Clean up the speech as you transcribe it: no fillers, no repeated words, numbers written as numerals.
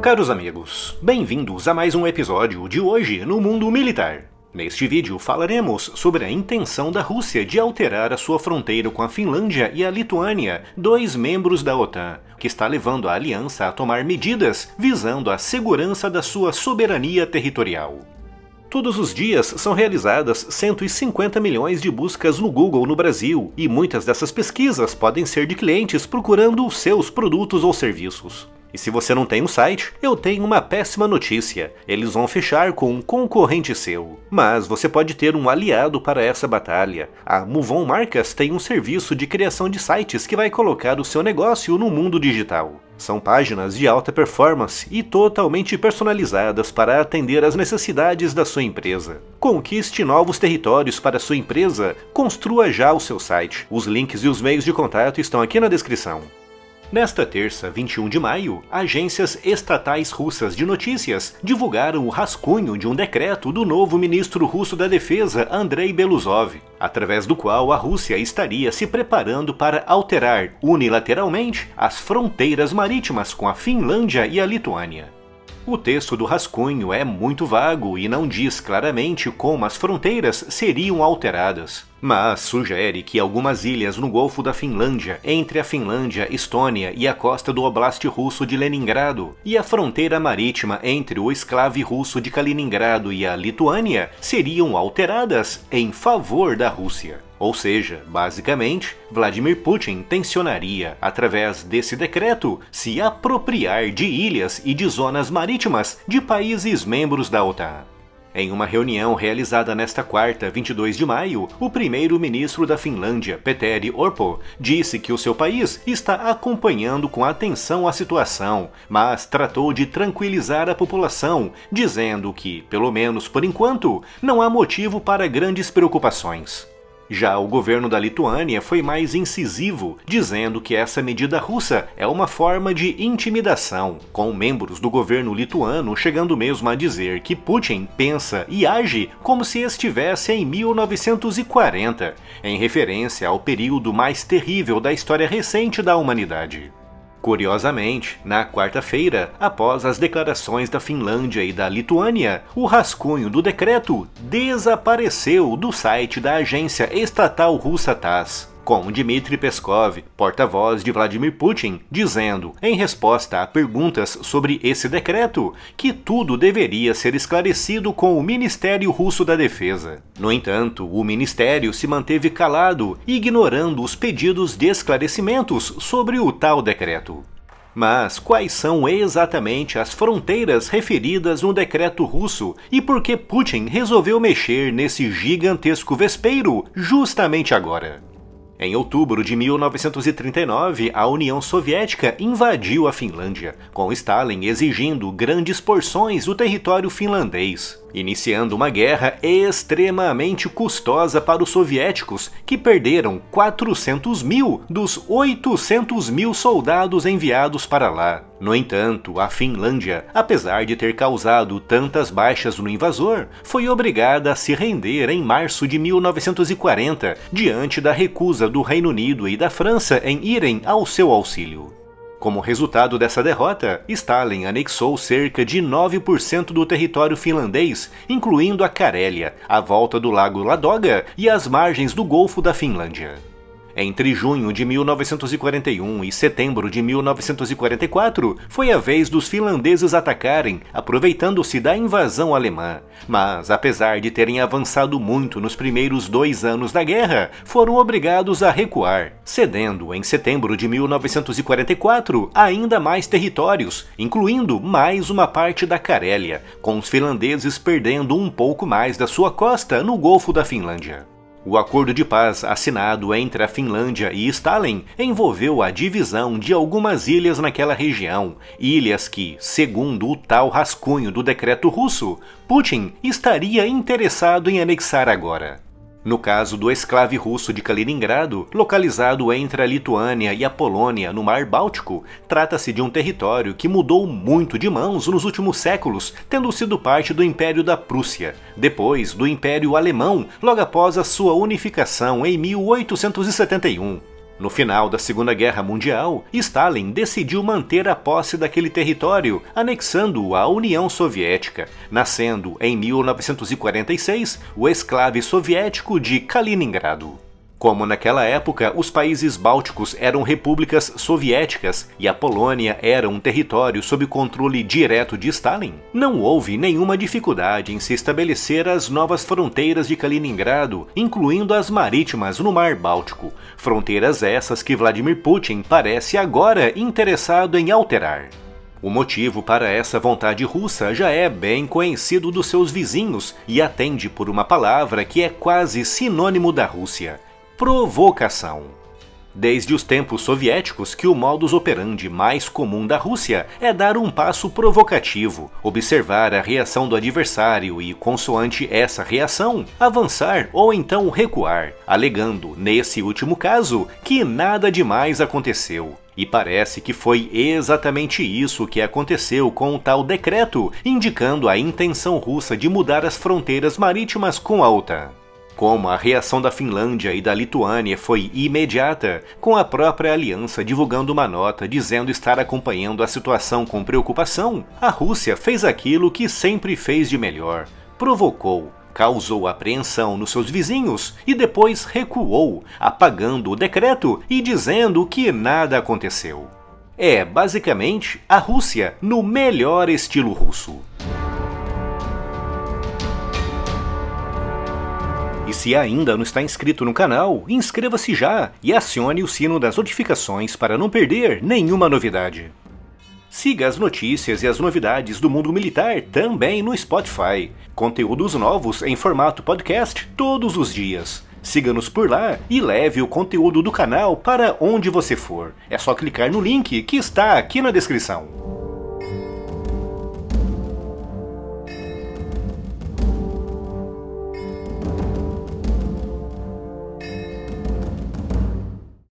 Caros amigos, bem-vindos a mais um episódio de Hoje no Mundo Militar. Neste vídeo falaremos sobre a intenção da Rússia de alterar a sua fronteira com a Finlândia e a Lituânia, dois membros da OTAN, que está levando a aliança a tomar medidas visando a segurança da sua soberania territorial. Todos os dias são realizadas 150 milhões de buscas no Google no Brasil, e muitas dessas pesquisas podem ser de clientes procurando os seus produtos ou serviços. E se você não tem um site, eu tenho uma péssima notícia: eles vão fechar com um concorrente seu. Mas você pode ter um aliado para essa batalha. A Move On Marcas tem um serviço de criação de sites que vai colocar o seu negócio no mundo digital. São páginas de alta performance e totalmente personalizadas para atender às necessidades da sua empresa. Conquiste novos territórios para sua empresa, construa já o seu site. Os links e os meios de contato estão aqui na descrição. Nesta terça, 21 de maio, agências estatais russas de notícias divulgaram o rascunho de um decreto do novo ministro russo da Defesa, Andrei Belousov, através do qual a Rússia estaria se preparando para alterar unilateralmente as fronteiras marítimas com a Finlândia e a Lituânia. O texto do rascunho é muito vago e não diz claramente como as fronteiras seriam alteradas, mas sugere que algumas ilhas no Golfo da Finlândia, entre a Finlândia, Estônia e a costa do Oblast russo de Leningrado, e a fronteira marítima entre o enclave russo de Kaliningrado e a Lituânia, seriam alteradas em favor da Rússia. Ou seja, basicamente, Vladimir Putin tensionaria, através desse decreto, se apropriar de ilhas e de zonas marítimas de países membros da OTAN. Em uma reunião realizada nesta quarta, 22 de maio, o primeiro-ministro da Finlândia, Petteri Orpo, disse que o seu país está acompanhando com atenção a situação, mas tratou de tranquilizar a população, dizendo que, pelo menos por enquanto, não há motivo para grandes preocupações. Já o governo da Lituânia foi mais incisivo, dizendo que essa medida russa é uma forma de intimidação, com membros do governo lituano chegando mesmo a dizer que Putin pensa e age como se estivesse em 1940, em referência ao período mais terrível da história recente da humanidade. Curiosamente, na quarta-feira, após as declarações da Finlândia e da Lituânia, o rascunho do decreto desapareceu do site da agência estatal russa TASS, com Dmitry Peskov, porta-voz de Vladimir Putin, dizendo, em resposta a perguntas sobre esse decreto, que tudo deveria ser esclarecido com o Ministério Russo da Defesa. No entanto, o ministério se manteve calado, ignorando os pedidos de esclarecimentos sobre o tal decreto. Mas quais são exatamente as fronteiras referidas no decreto russo e por que Putin resolveu mexer nesse gigantesco vespeiro justamente agora? Em outubro de 1939, a União Soviética invadiu a Finlândia, com Stalin exigindo grandes porções do território finlandês, iniciando uma guerra extremamente custosa para os soviéticos, que perderam 400 mil dos 800 mil soldados enviados para lá. No entanto, a Finlândia, apesar de ter causado tantas baixas no invasor, foi obrigada a se render em março de 1940, diante da recusa do Reino Unido e da França em irem ao seu auxílio. Como resultado dessa derrota, Stalin anexou cerca de 9% do território finlandês, incluindo a Carélia, a volta do Lago Ladoga e as margens do Golfo da Finlândia. Entre junho de 1941 e setembro de 1944, foi a vez dos finlandeses atacarem, aproveitando-se da invasão alemã. Mas, apesar de terem avançado muito nos primeiros 2 anos da guerra, foram obrigados a recuar, cedendo, em setembro de 1944, ainda mais territórios, incluindo mais uma parte da Carélia, com os finlandeses perdendo um pouco mais da sua costa no Golfo da Finlândia. O acordo de paz assinado entre a Finlândia e Stalin envolveu a divisão de algumas ilhas naquela região, ilhas que, segundo o tal rascunho do decreto russo, Putin estaria interessado em anexar agora. No caso do enclave russo de Kaliningrado, localizado entre a Lituânia e a Polônia no Mar Báltico, trata-se de um território que mudou muito de mãos nos últimos séculos, tendo sido parte do Império da Prússia, depois do Império Alemão, logo após a sua unificação em 1871. No final da Segunda Guerra Mundial, Stalin decidiu manter a posse daquele território, anexando-o à União Soviética, nascendo em 1946 o exclave soviético de Kaliningrado. Como naquela época os países bálticos eram repúblicas soviéticas e a Polônia era um território sob controle direto de Stalin, não houve nenhuma dificuldade em se estabelecer as novas fronteiras de Kaliningrado, incluindo as marítimas no Mar Báltico, fronteiras essas que Vladimir Putin parece agora interessado em alterar. O motivo para essa vontade russa já é bem conhecido dos seus vizinhos e atende por uma palavra que é quase sinônimo da Rússia: provocação. Desde os tempos soviéticos que o modus operandi mais comum da Rússia é dar um passo provocativo, observar a reação do adversário e, consoante essa reação, avançar ou então recuar, alegando, nesse último caso, que nada demais aconteceu. E parece que foi exatamente isso que aconteceu com o tal decreto, indicando a intenção russa de mudar as fronteiras marítimas com a OTAN. Como a reação da Finlândia e da Lituânia foi imediata, com a própria aliança divulgando uma nota dizendo estar acompanhando a situação com preocupação, a Rússia fez aquilo que sempre fez de melhor: provocou, causou apreensão nos seus vizinhos e depois recuou, apagando o decreto e dizendo que nada aconteceu. É, basicamente, a Rússia no melhor estilo russo. E se ainda não está inscrito no canal, inscreva-se já e acione o sino das notificações para não perder nenhuma novidade. Siga as notícias e as novidades do Mundo Militar também no Spotify. Conteúdos novos em formato podcast todos os dias. Siga-nos por lá e leve o conteúdo do canal para onde você for. É só clicar no link que está aqui na descrição.